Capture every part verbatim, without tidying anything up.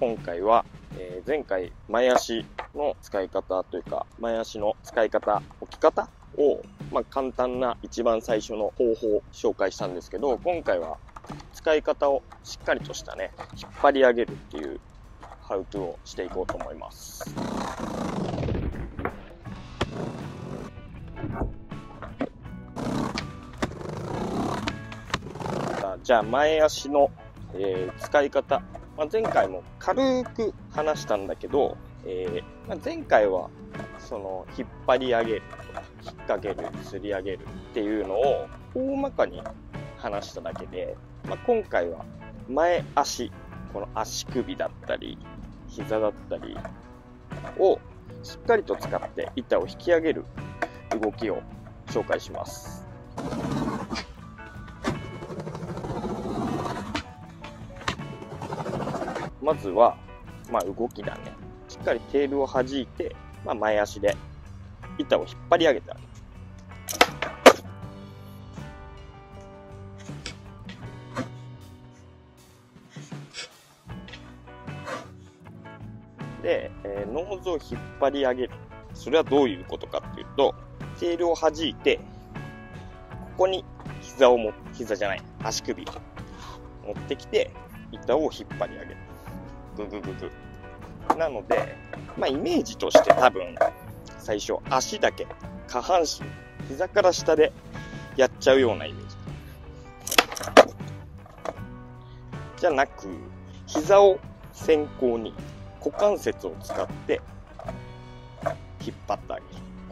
今回は、えー、前回前足の使い方というか、前足の使い方、置き方を、まあ、簡単な一番最初の方法を紹介したんですけど、今回は使い方をしっかりとしたね、引っ張り上げるっていうハウトゥーをしていこうと思います。じゃあ前足の、えー、使い方、まあ、前回も軽く話したんだけど、えーまあ、前回はその引っ張り上げるとか引っ掛ける、すり上げるっていうのを大まかに話しただけで、まあ、今回は前足、この足首だったり膝だったりをしっかりと使って板を引き上げる動きを紹介します。まずは、まあ、動きだね。しっかりテールを弾いて、まあ、前足で板を引っ張り上げてあげる。で、えー、ノーズを引っ張り上げる。それはどういうことかっていうと、テールを弾いて、ここに膝をも、膝じゃない、足首持ってきて、板を引っ張り上げる。ググググ。なので、まあ、イメージとして多分、最初、足だけ、下半身、膝から下でやっちゃうようなイメージ。じゃなく、膝を先行に、股関節を使って、引っ張ってあげる。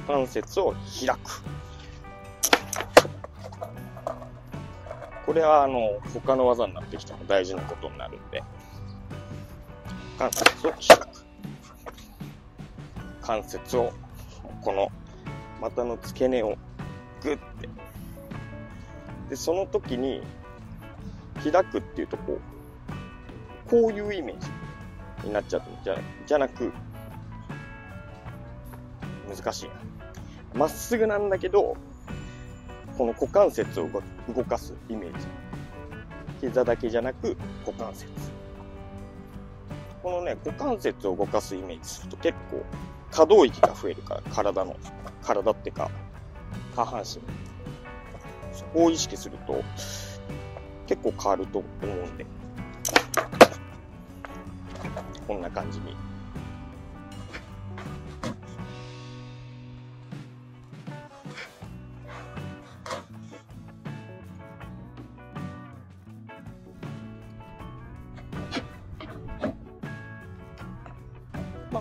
股関節を開く。これはあの他の技になってきても大事なことになるんで、関節を開く。関節をこの股の付け根をグッて、でその時に開くっていうとこうこういうイメージになっちゃうと、じゃじゃなく、難しいな、まっすぐなんだけどこの股関節を動かすイメージ。膝だけじゃなく股関節。このね、股関節を動かすイメージすると結構可動域が増えるから、体の、体ってか下半身。そこを意識すると結構変わると思うんで、こんな感じに。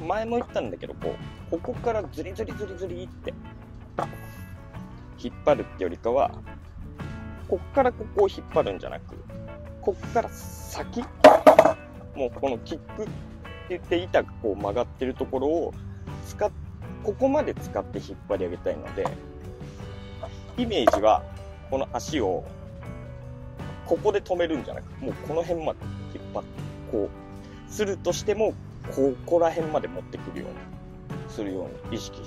前も言ったんだけど、こうここからズリズリズリズリって引っ張るってよりかは、こっからここを引っ張るんじゃなく、こっから先、もうこのキックって言って板がこう曲がってるところを使っここまで使って引っ張り上げたいので、イメージはこの足をここで止めるんじゃなく、もうこの辺まで引っ張って、こうするとしてもここら辺まで持ってくるようにするように意識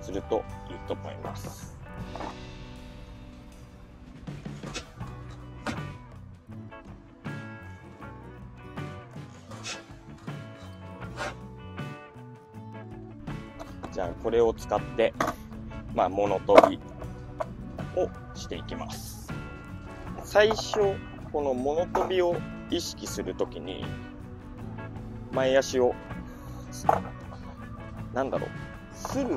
するといいと思います。じゃあこれを使って、まあ、物跳びをしていきます。最初この物跳びを意識するときに、前足を、なんだろう、する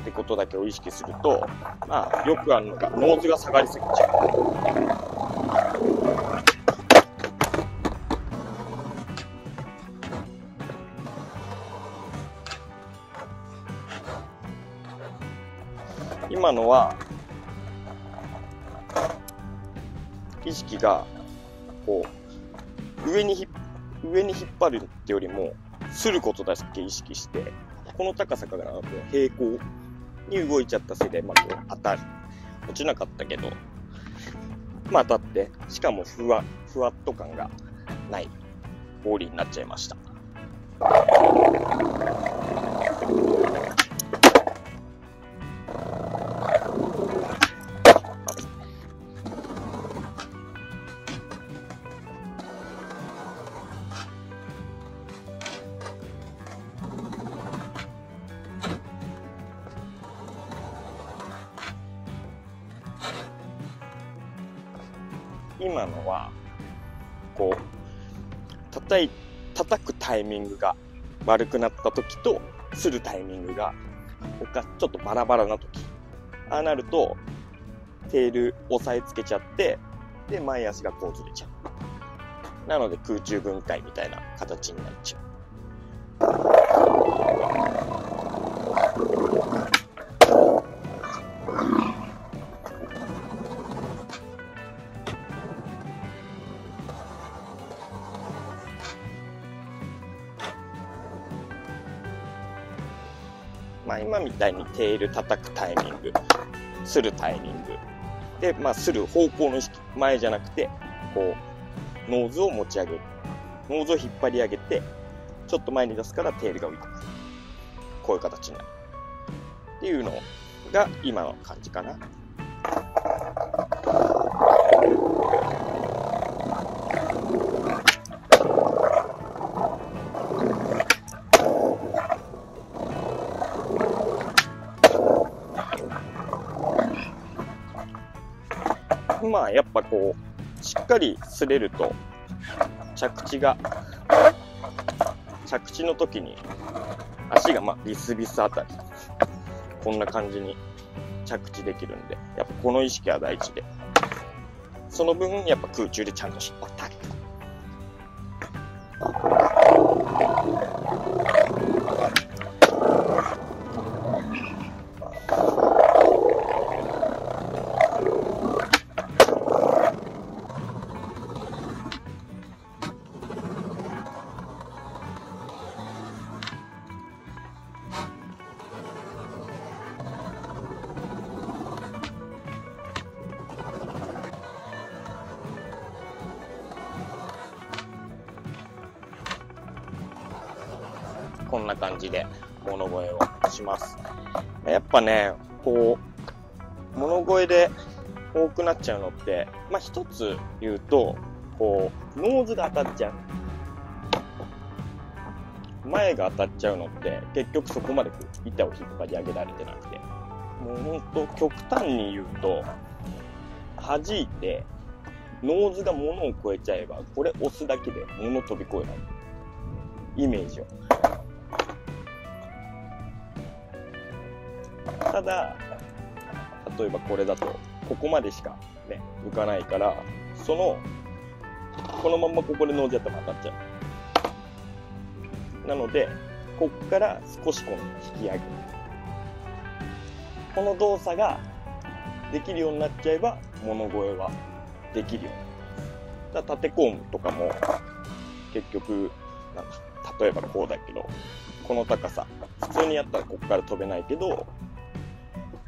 ってことだけを意識すると、まあ、よくあるのが、ノーズが下がりすぎちゃう。今のは、意識が、こう、上に引っ張る。上に引っ張るってよりも、することだけ意識して、この高さから平行に動いちゃったせいで、まあ、当たる。落ちなかったけど、まあ当たって、しかもふわ、ふわっと感がないボーリーになっちゃいました。今のはこう叩い叩くタイミングが丸くなった時とするタイミングが僕はちょっとバラバラな時、ああなるとテール押さえつけちゃって、で前足がこうずれちゃう。なので空中分解みたいな形になっちゃう。まあ、今みたいにテール叩くタイミング、するタイミングで、まあ、する方向の意識、前じゃなくてこうノーズを持ち上げる、ノーズを引っ張り上げてちょっと前に出すからテールが浮いてくる、こういう形になるっていうのが今の感じかな。まあやっぱこうしっかり擦れると着地が着地の時に足がまあビスビスあたりこんな感じに着地できるんで、やっぱこの意識は大事で、その分やっぱ空中でちゃんと引っ張ってあげる。こんな感じで物声をします。やっぱね、こう物声で多くなっちゃうのって、まあ一つ言うと、こうノーズが当たっちゃう、前が当たっちゃうのって結局そこまで板を引っ張り上げられてなくて、もう本当極端に言うと弾いてノーズが物を越えちゃえば、これ押すだけで物飛び越えないイメージを。ただ例えばこれだとここまでしかね浮かないから、そのこのままここでノーズやったら当たっちゃう。なのでこっから少しこの引き上げる、この動作ができるようになっちゃえば物声はできるようになる。縦コームとかも結局なんか例えばこうだけど、この高さ普通にやったらここから飛べないけど、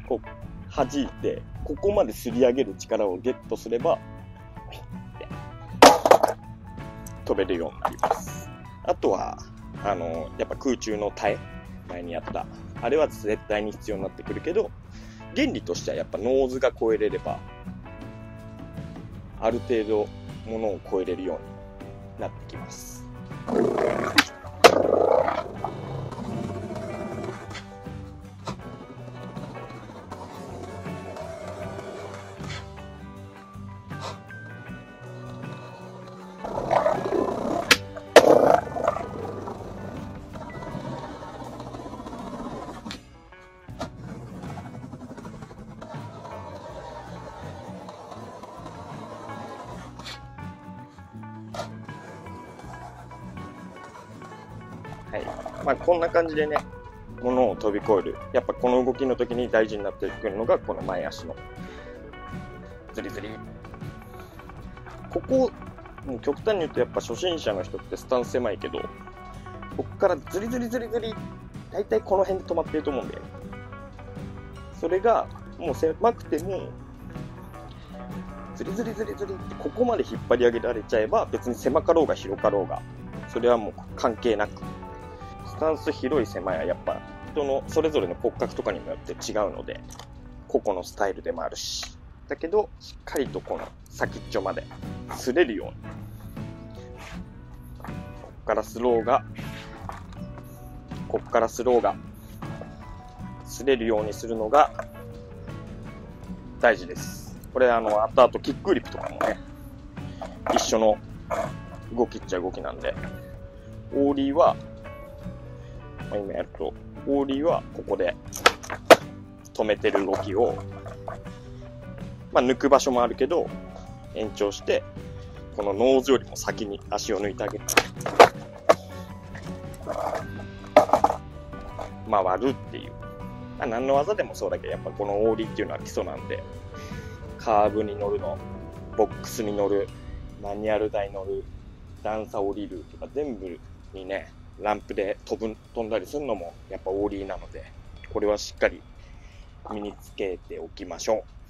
こう弾いてここまですり上げる力をゲットすれば飛べるようになります。あとはあのやっぱ空中の耐え、前にやったあれは絶対に必要になってくるけど、原理としてはやっぱノーズが越えれればある程度ものを越えれるようになってきます。はい、まあ、こんな感じでね、物を飛び越える、やっぱこの動きの時に大事になってくるのがこの前足のズリズリ。ここもう極端に言うとやっぱ初心者の人ってスタンス狭いけど、ここからズリズリズリズリ大体この辺で止まってると思うんで、それがもう狭くてもズリズリズリズリってここまで引っ張り上げられちゃえば、別に狭かろうが広かろうがそれはもう関係なく、スタンス広い狭いはやっぱ人のそれぞれの骨格とかにもよって違うので、個々のスタイルでもあるし、だけどしっかりとこの先っちょまで擦れるように、こっからスローがこっからスローが擦れるようにするのが大事です。これあの後々キックグリップとかもね一緒の動きっちゃ動きなんで、オーリーは、まあ、今やるとオーリーはここで止めてる動きを、まあ、抜く場所もあるけど延長して、このノーズよりも先に足を抜いてあげる、回るっていう、まあ、何の技でもそうだけど、やっぱこのオーリーっていうのは基礎なんで、カーブに乗るの、ボックスに乗る、マニュアル台乗る、段差降りるとか全部にね、ランプで飛ぶ、飛んだりするのもやっぱオーリーなので、これはしっかり身につけておきましょう。